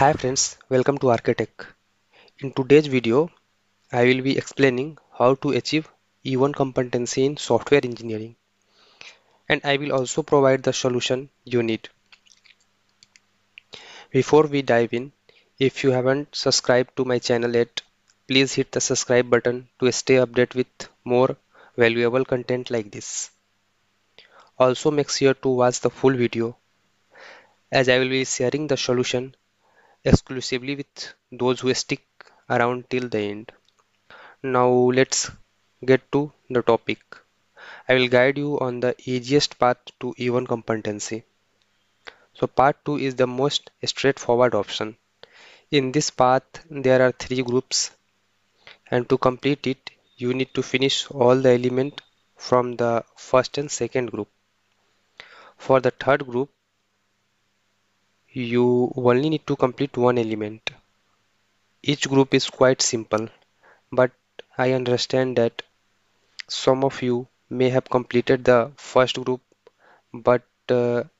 Hi friends, welcome to Architech. In today's video, I will be explaining how to achieve E1 competency in software engineering, and I will also provide the solution you need. Before we dive in, if you haven't subscribed to my channel yet, please hit the subscribe button to stay updated with more valuable content like this. Also make sure to watch the full video, as I will be sharing the solution exclusively with those who stick around till the end. Now let's get to the topic. I will guide you on the easiest path to E1 competency. So part 2 is the most straightforward option. In this path there are 3 groups, and to complete it you need to finish all the elements from the first and second group. For the third group you only need to complete one element. Each group is quite simple, but I understand that some of you may have completed the first group but are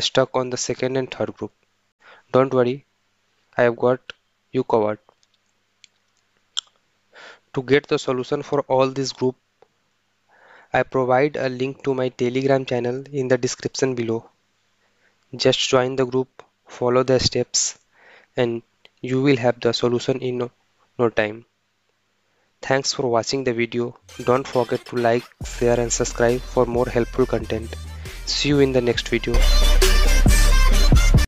stuck on the second and third group. Don't worry, I have got you covered. To get the solution for all this group, I provide a link to my Telegram channel in the description below. Just join the group, follow the steps, and you will have the solution in no time. Thanks for watching the video. Don't forget to like, share and subscribe for more helpful content. See you in the next video.